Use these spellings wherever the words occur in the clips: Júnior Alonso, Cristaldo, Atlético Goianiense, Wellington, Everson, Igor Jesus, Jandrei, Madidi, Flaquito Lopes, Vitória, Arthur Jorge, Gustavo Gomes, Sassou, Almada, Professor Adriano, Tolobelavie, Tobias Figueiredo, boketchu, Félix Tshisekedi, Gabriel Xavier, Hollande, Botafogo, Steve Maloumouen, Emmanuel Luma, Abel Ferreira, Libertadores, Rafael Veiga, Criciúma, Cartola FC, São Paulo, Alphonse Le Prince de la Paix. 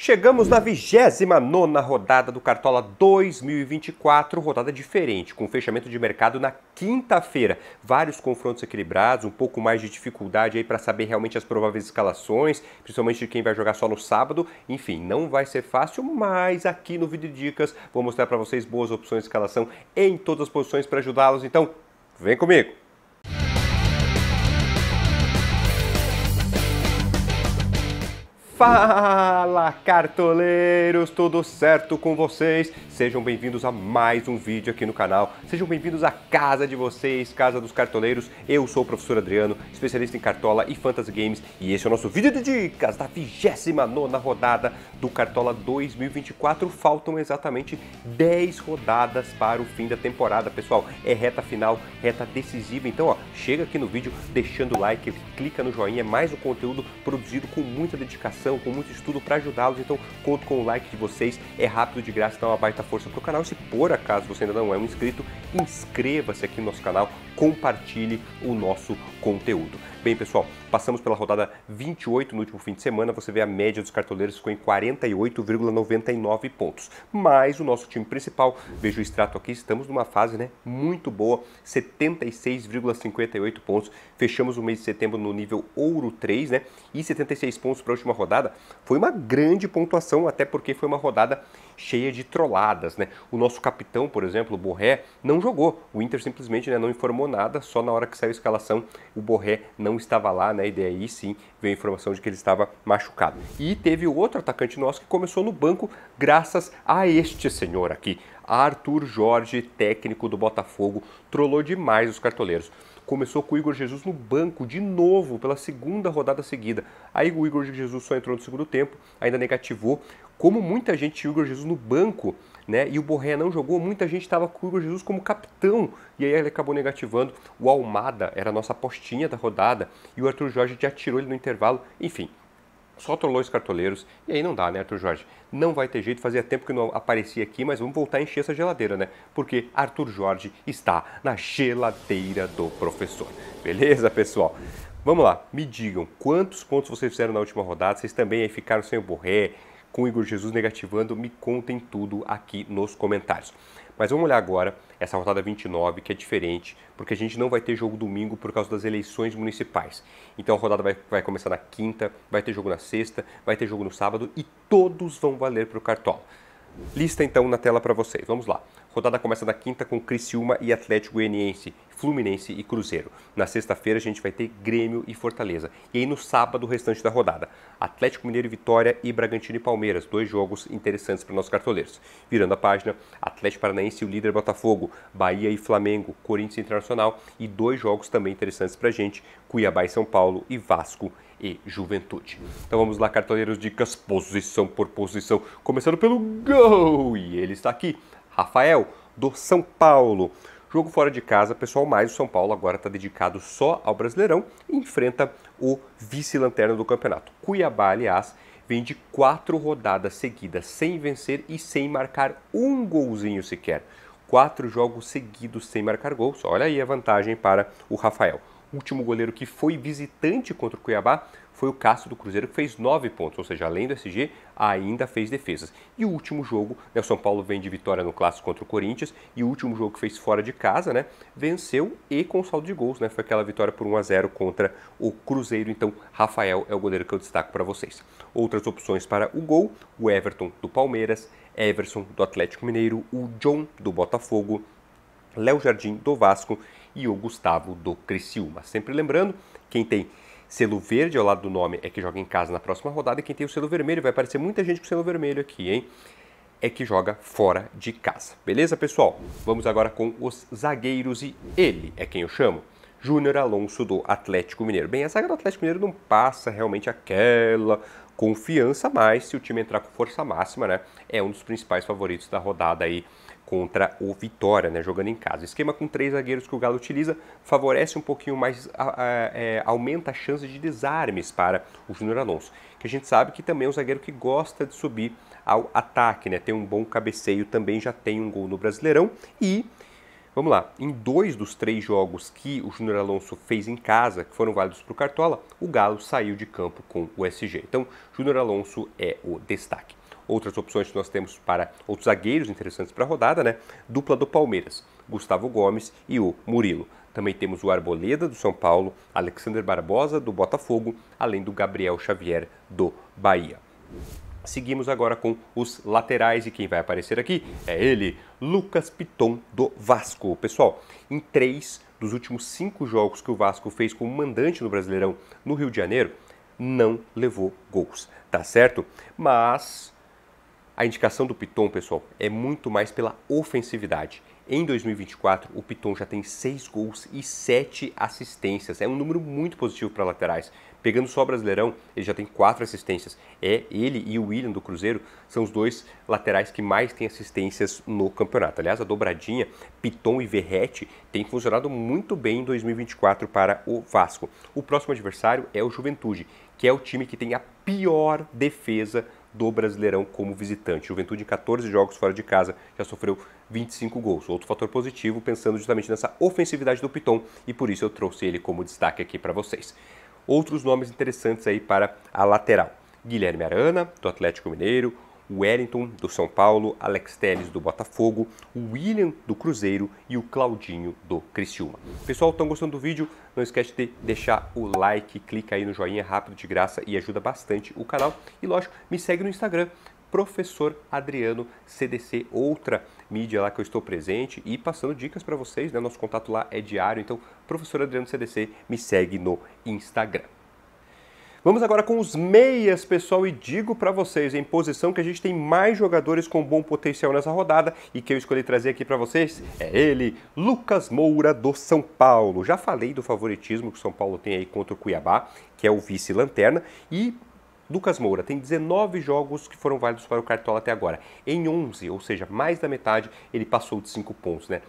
Chegamos na 29ª rodada do Cartola 2024, rodada diferente, com fechamento de mercado na quinta-feira. Vários confrontos equilibrados, um pouco mais de dificuldade aí para saber realmente as prováveis escalações, principalmente de quem vai jogar só no sábado. Enfim, não vai ser fácil, mas aqui no Vídeo Dicas vou mostrar para vocês boas opções de escalação em todas as posições para ajudá-los. Então, vem comigo! Fala, cartoleiros! Tudo certo com vocês? Sejam bem-vindos a mais um vídeo aqui no canal. Sejam bem-vindos à casa de vocês, casa dos cartoleiros. Eu sou o Professor Adriano, especialista em Cartola e Fantasy Games, e esse é o nosso vídeo de dicas da 29ª rodada do Cartola 2024. Faltam exatamente 10 rodadas para o fim da temporada, pessoal. É reta final, reta decisiva. Então, ó, chega aqui no vídeo deixando o like, clica no joinha, mais um conteúdo produzido com muita dedicação, com muito estudo para ajudá-los. Então conto com o like de vocês, é rápido, de graça, dá uma baita força pro canal. Se por acaso você ainda não é um inscrito, inscreva-se aqui no nosso canal, compartilhe o nosso conteúdo. Bem, pessoal, passamos pela rodada 28 no último fim de semana. Você vê a média dos cartoleiros ficou em 48,99 pontos. Mas o nosso time principal, veja o extrato aqui, estamos numa fase, né, muito boa, 76,58 pontos. Fechamos o mês de setembro no nível ouro 3, né, e 76 pontos para a última rodada. Foi uma grande pontuação, até porque foi uma rodada cheia de trolladas, né? O nosso capitão, por exemplo, o Borré, não jogou. O Inter simplesmente, né, não informou nada, só na hora que saiu a escalação o Borré não estava lá, né? E daí sim veio a informação de que ele estava machucado. E teve outro atacante nosso que começou no banco graças a este senhor aqui, Arthur Jorge, técnico do Botafogo. Trollou demais os cartoleiros. Começou com o Igor Jesus no banco de novo pela segunda rodada seguida. Aí o Igor Jesus só entrou no segundo tempo, ainda negativou. Como muita gente tinha o Igor Jesus no banco, né, e o Borré não jogou, muita gente estava com o Igor Jesus como capitão, e aí ele acabou negativando. O Almada era a nossa apostinha da rodada, e o Arthur Jorge já tirou ele no intervalo. Enfim, só trollou os cartoleiros, e aí não dá, né, Arthur Jorge? Não vai ter jeito, fazia tempo que não aparecia aqui, mas vamos voltar a encher essa geladeira, né? Porque Arthur Jorge está na geladeira do professor. Beleza, pessoal? Vamos lá, me digam, quantos pontos vocês fizeram na última rodada? Vocês também aí ficaram sem o Borré, com o Igor Jesus negativando? Me contem tudo aqui nos comentários. Mas vamos olhar agora essa rodada 29, que é diferente, porque a gente não vai ter jogo domingo por causa das eleições municipais. Então a rodada vai começar na quinta, vai ter jogo na sexta, vai ter jogo no sábado, e todos vão valer para o Cartola. Lista então na tela para vocês, vamos lá. Rodada começa na quinta com Criciúma e Atlético Goianiense, Fluminense e Cruzeiro. Na sexta-feira a gente vai ter Grêmio e Fortaleza. E aí no sábado o restante da rodada, Atlético Mineiro e Vitória e Bragantino e Palmeiras. Dois jogos interessantes para nossos cartoleiros. Virando a página, Atlético Paranaense e o líder Botafogo, Bahia e Flamengo, Corinthians e Internacional. E dois jogos também interessantes para a gente, Cuiabá e São Paulo e Vasco e Juventude. Então vamos lá, cartoleiros, dicas posição por posição. Começando pelo gol, e ele está aqui, Rafael, do São Paulo. Jogo fora de casa, pessoal, mas o São Paulo agora está dedicado só ao Brasileirão e enfrenta o vice-lanterna do campeonato. Cuiabá, aliás, vem de 4 rodadas seguidas sem vencer e sem marcar um golzinho sequer. 4 jogos seguidos sem marcar gols. Olha aí a vantagem para o Rafael. O último goleiro que foi visitante contra o Cuiabá foi o Cássio do Cruzeiro, que fez 9 pontos, ou seja, além do SG, ainda fez defesas. E o último jogo, né, o São Paulo vem de vitória no clássico contra o Corinthians, e o último jogo que fez fora de casa, né, venceu e com saldo de gols, né, foi aquela vitória por 1-0 contra o Cruzeiro. Então, Rafael é o goleiro que eu destaco para vocês. Outras opções para o gol, o Everton do Palmeiras, Everson do Atlético Mineiro, o John do Botafogo, Léo Jardim do Vasco e o Gustavo do Criciúma. Sempre lembrando, quem tem selo verde ao lado do nome é que joga em casa na próxima rodada, e quem tem o selo vermelho, vai aparecer muita gente com selo vermelho aqui, hein, é que joga fora de casa. Beleza, pessoal? Vamos agora com os zagueiros, e ele é quem eu chamo, Júnior Alonso do Atlético Mineiro. Bem, a zaga do Atlético Mineiro não passa realmente aquela confiança, mas se o time entrar com força máxima, né, é um dos principais favoritos da rodada aí contra o Vitória, né, jogando em casa. Esquema com 3 zagueiros que o Galo utiliza favorece um pouquinho mais, aumenta a chance de desarmes para o Júnior Alonso, que a gente sabe que também é um zagueiro que gosta de subir ao ataque, né, tem um bom cabeceio também, já tem um gol no Brasileirão, e Vamos lá, em 2 dos 3 jogos que o Júnior Alonso fez em casa, que foram válidos para o Cartola, o Galo saiu de campo com o SG. Então, Júnior Alonso é o destaque. Outras opções que nós temos para outros zagueiros interessantes para a rodada, né? Dupla do Palmeiras, Gustavo Gomes e o Murilo. Também temos o Arboleda do São Paulo, Alexander Barbosa do Botafogo, além do Gabriel Xavier do Bahia. Seguimos agora com os laterais e quem vai aparecer aqui é ele, Lucas Piton do Vasco. Pessoal, em 3 dos últimos 5 jogos que o Vasco fez como mandante no Brasileirão no Rio de Janeiro, não levou gols, tá certo? Mas a indicação do Piton, pessoal, é muito mais pela ofensividade. Em 2024, o Piton já tem 6 gols e 7 assistências. É um número muito positivo para laterais. Pegando só o Brasileirão, ele já tem 4 assistências. Ele e o William do Cruzeiro são os 2 laterais que mais têm assistências no campeonato. Aliás, a dobradinha Piton e Verrete tem funcionado muito bem em 2024 para o Vasco. O próximo adversário é o Juventude, que é o time que tem a pior defesa do Brasileirão como visitante. Juventude em 14 jogos fora de casa já sofreu 25 gols. Outro fator positivo, pensando justamente nessa ofensividade do Piton, e por isso eu trouxe ele como destaque aqui para vocês. Outros nomes interessantes aí para a lateral: Guilherme Arana, do Atlético Mineiro, Wellington, do São Paulo, Alex Telles, do Botafogo, o William, do Cruzeiro e o Claudinho, do Criciúma. Pessoal, estão gostando do vídeo? Não esquece de deixar o like, clica aí no joinha rápido de graça e ajuda bastante o canal. E lógico, me segue no Instagram, Professor Adriano CDC, outra mídia lá que eu estou presente e passando dicas para vocês, né? Nosso contato lá é diário, então Professor Adriano CDC, me segue no Instagram. Vamos agora com os meias, pessoal, e digo para vocês, em posição que a gente tem mais jogadores com bom potencial nessa rodada e que eu escolhi trazer aqui para vocês é ele, Lucas Moura do São Paulo. Já falei do favoritismo que o São Paulo tem aí contra o Cuiabá, que é o vice-lanterna, e Lucas Moura tem 19 jogos que foram válidos para o Cartola até agora. Em 11, ou seja, mais da metade, ele passou de 5 pontos, né?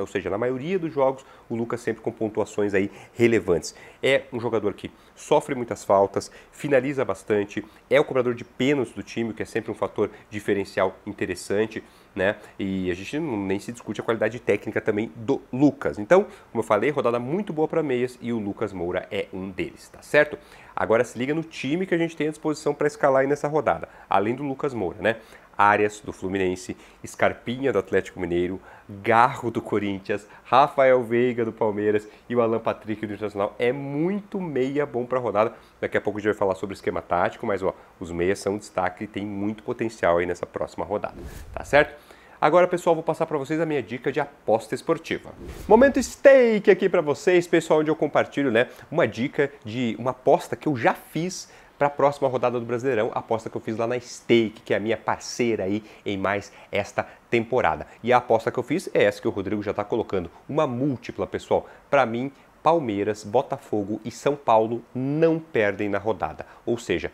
Ou seja, na maioria dos jogos, o Lucas sempre com pontuações aí relevantes. É um jogador que sofre muitas faltas, finaliza bastante, é o cobrador de pênaltis do time, que é sempre um fator diferencial interessante, né? E a gente nem se discute a qualidade técnica também do Lucas. Então, como eu falei, rodada muito boa para meias e o Lucas Moura é um deles, tá certo? Agora se liga no time que a gente tem à disposição para escalar aí nessa rodada, além do Lucas Moura, né? Arias do Fluminense, Scarpinha do Atlético Mineiro, Garro do Corinthians, Rafael Veiga do Palmeiras e o Alan Patrick do Internacional. É muito meia bom para a rodada. Daqui a pouco a gente vai falar sobre o esquema tático, mas ó, os meias são destaque e tem muito potencial aí nessa próxima rodada, tá certo? Agora, pessoal, vou passar para vocês a minha dica de aposta esportiva. Momento Stake aqui para vocês, pessoal, onde eu compartilho, né, uma dica de uma aposta que eu já fiz para a próxima rodada do Brasileirão, a aposta que eu fiz lá na Stake, que é a minha parceira aí em mais esta temporada. E a aposta que eu fiz é essa que o Rodrigo já está colocando, uma múltipla, pessoal. Para mim, Palmeiras, Botafogo e São Paulo não perdem na rodada. Ou seja,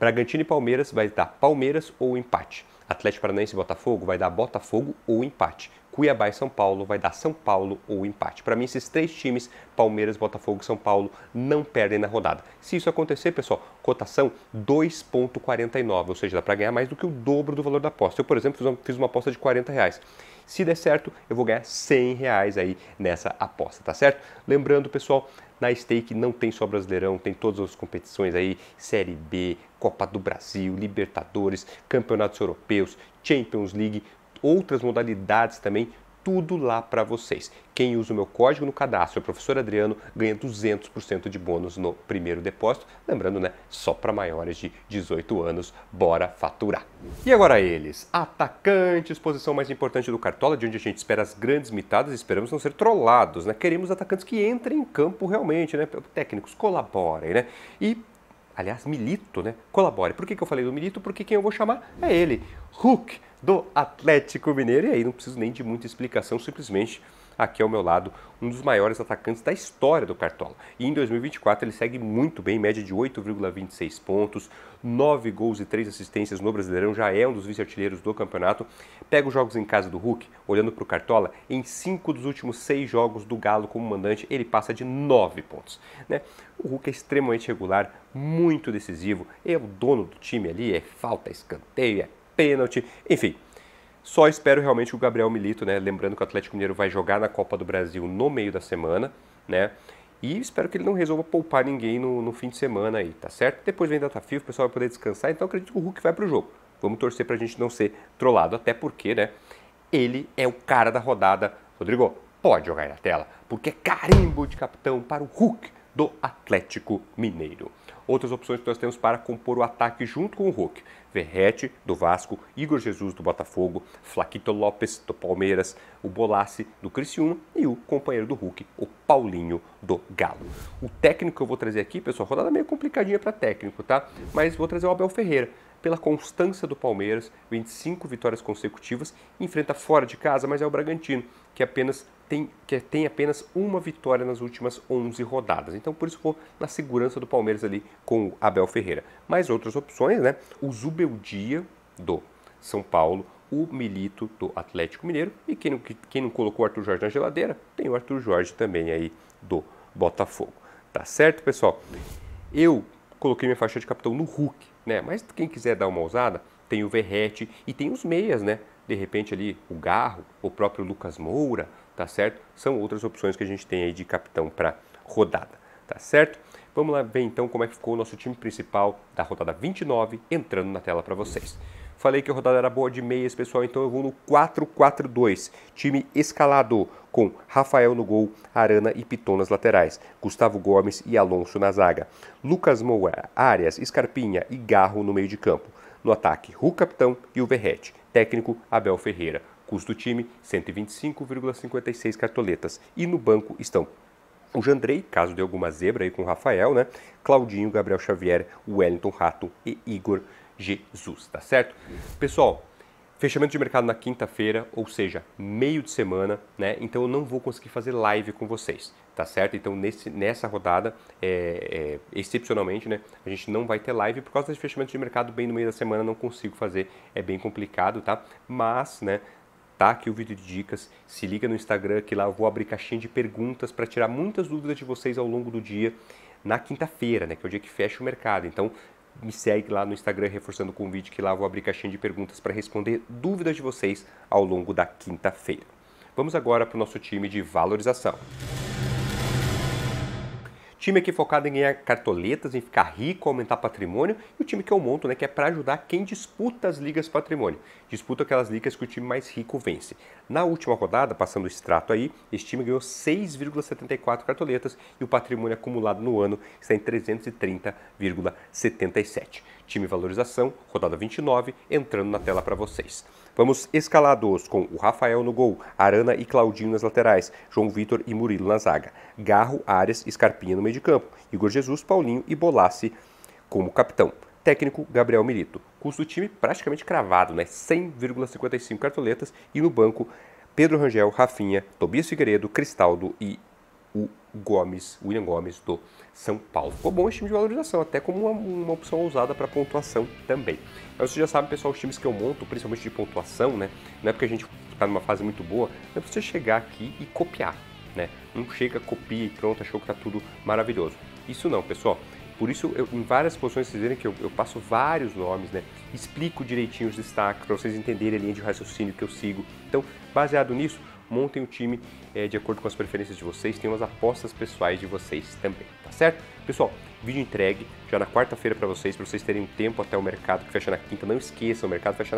Bragantino e Palmeiras vai dar Palmeiras ou empate. Atlético Paranaense e Botafogo vai dar Botafogo ou empate. Cuiabá e São Paulo vai dar São Paulo ou empate. Para mim, esses 3 times, Palmeiras, Botafogo e São Paulo, não perdem na rodada. Se isso acontecer, pessoal, cotação 2,49, ou seja, dá para ganhar mais do que o dobro do valor da aposta. Eu, por exemplo, fiz uma aposta de R$40. Se der certo, eu vou ganhar R$100 aí nessa aposta, tá certo? Lembrando, pessoal, na Stake não tem só Brasileirão, tem todas as competições aí, Série B, Copa do Brasil, Libertadores, Campeonatos Europeus, Champions League, outras modalidades também, tudo lá para vocês. Quem usa o meu código no cadastro, é o Professor Adriano, ganha 200% de bônus no primeiro depósito. Lembrando, né, só para maiores de 18 anos, bora faturar. E agora eles, atacantes, posição mais importante do Cartola, de onde a gente espera as grandes mitadas e esperamos não ser trollados, né? Queremos atacantes que entrem em campo realmente, né? Técnicos, colaborem, né? E, aliás, Milito, né? Colabore. Por que que eu falei do Milito? Porque quem eu vou chamar é ele, Hulk, do Atlético Mineiro, e aí não preciso nem de muita explicação, simplesmente aqui ao meu lado, um dos maiores atacantes da história do Cartola. E em 2024 ele segue muito bem, média de 8,26 pontos, 9 gols e 3 assistências no Brasileirão, já é um dos vice-artilheiros do campeonato. Pega os jogos em casa do Hulk, olhando para o Cartola, em 5 dos últimos 6 jogos do Galo como mandante, ele passa de 9 pontos, né? O Hulk é extremamente regular, muito decisivo, é o dono do time ali, é falta, escanteio, é pênalti, enfim, Só espero realmente que o Gabriel Milito, né, lembrando que o Atlético Mineiro vai jogar na Copa do Brasil no meio da semana, né, e espero que ele não resolva poupar ninguém no fim de semana aí, tá certo? Depois vem data FIFA, o pessoal vai poder descansar, então acredito que o Hulk vai pro jogo. Vamos torcer pra gente não ser trollado, até porque, né, ele é o cara da rodada. Rodrigo, pode jogar aí na tela, porque é carimbo de capitão para o Hulk do Atlético Mineiro. Outras opções que nós temos para compor o ataque junto com o Hulk: Verrete, do Vasco, Igor Jesus, do Botafogo, Flaquito Lopes, do Palmeiras, o Bolassi, do Criciúma e o companheiro do Hulk, o Paulinho, do Galo. O técnico que eu vou trazer aqui, pessoal, rodada meio complicadinha para técnico, tá? Mas vou trazer o Abel Ferreira. Pela constância do Palmeiras, 25 vitórias consecutivas, enfrenta fora de casa, mas é o Bragantino, que tem apenas uma vitória nas últimas 11 rodadas. Então, por isso, vou na segurança do Palmeiras ali com o Abel Ferreira. Mais outras opções, né? O Zubeldia, do São Paulo, o Milito, do Atlético Mineiro, e quem não colocou o Arthur Jorge na geladeira, tem o Arthur Jorge também aí do Botafogo. Tá certo, pessoal? Eu coloquei minha faixa de capitão no Hulk, né? Mas quem quiser dar uma ousada, tem o Verrete e tem os meias, né? De repente ali o Garro, o próprio Lucas Moura, tá certo? São outras opções que a gente tem aí de capitão para rodada, tá certo? Vamos lá ver então como é que ficou o nosso time principal da rodada 29, entrando na tela para vocês. Falei que a rodada era boa de meias, pessoal, então eu vou no 4-4-2. Time escalado com Rafael no gol, Arana e Piton nas laterais, Gustavo Gomes e Alonso na zaga, Lucas Moura, Arias, Scarpinha e Garro no meio de campo. No ataque, Hulk capitão e o Verrete. Técnico, Abel Ferreira. Custo do time, 125,56 cartoletas. E no banco estão o Jandrei, caso de alguma zebra aí com o Rafael, né? Claudinho, Gabriel Xavier, Wellington Rato e Igor Jesus, tá certo? Pessoal, fechamento de mercado na quinta-feira, ou seja, meio de semana, né? Então eu não vou conseguir fazer live com vocês, tá certo? Então nessa rodada, excepcionalmente, né? A gente não vai ter live por causa desse fechamento de mercado bem no meio da semana, não consigo fazer, é bem complicado, tá? Mas, né? Tá aqui o vídeo de dicas, se liga no Instagram que lá eu vou abrir caixinha de perguntas para tirar muitas dúvidas de vocês ao longo do dia, na quinta-feira, né? Que é o dia que fecha o mercado, então me segue lá no Instagram, reforçando o convite, que lá eu vou abrir caixinha de perguntas para responder dúvidas de vocês ao longo da quinta-feira. Vamos agora para o nosso time de valorização. Time aqui focado em ganhar cartoletas, em ficar rico, aumentar patrimônio, e o time que eu monto, né, que é para ajudar quem disputa as ligas patrimônio. Disputa aquelas ligas que o time mais rico vence. Na última rodada, passando o extrato aí, esse time ganhou 6,74 cartoletas e o patrimônio acumulado no ano está em 330,77. Time valorização, rodada 29, entrando na tela para vocês. Vamos escalados com o Rafael no gol, Arana e Claudinho nas laterais, João Vitor e Murilo na zaga, Garro, Arias, Scarpinha no meio de campo, Igor Jesus, Paulinho e Bolassi como capitão. Técnico, Gabriel Milito. Custo do time praticamente cravado, né? 100,55 cartoletas, e no banco Pedro Rangel, Rafinha, Tobias Figueiredo, Cristaldo e o William Gomes do São Paulo. Ficou bom esse time de valorização, até como uma opção ousada para pontuação também. Mas você já sabe, pessoal, os times que eu monto, principalmente de pontuação, né? Não é porque a gente está numa fase muito boa, não é para você chegar aqui e copiar, né? Não chega, copia e pronto, achou que está tudo maravilhoso. Isso não, pessoal. Por isso, em várias posições, vocês verem que eu passo vários nomes, né? Explico direitinho os destaques para vocês entenderem a linha de raciocínio que eu sigo. Então, baseado nisso, montem o time de acordo com as preferências de vocês, tem umas apostas pessoais de vocês também, tá certo? Pessoal, vídeo entregue já na quarta-feira para vocês terem um tempo até o mercado que fecha na quinta. Não esqueçam, o mercado fecha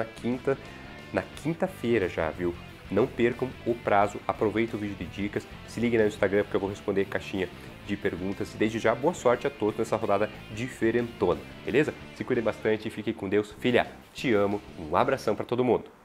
na quinta-feira já, viu? Não percam o prazo, aproveita o vídeo de dicas, se liguem no Instagram porque eu vou responder caixinha de perguntas. Desde já, boa sorte a todos nessa rodada diferentona, beleza? Se cuidem bastante e fiquem com Deus. Filha, te amo, um abração para todo mundo.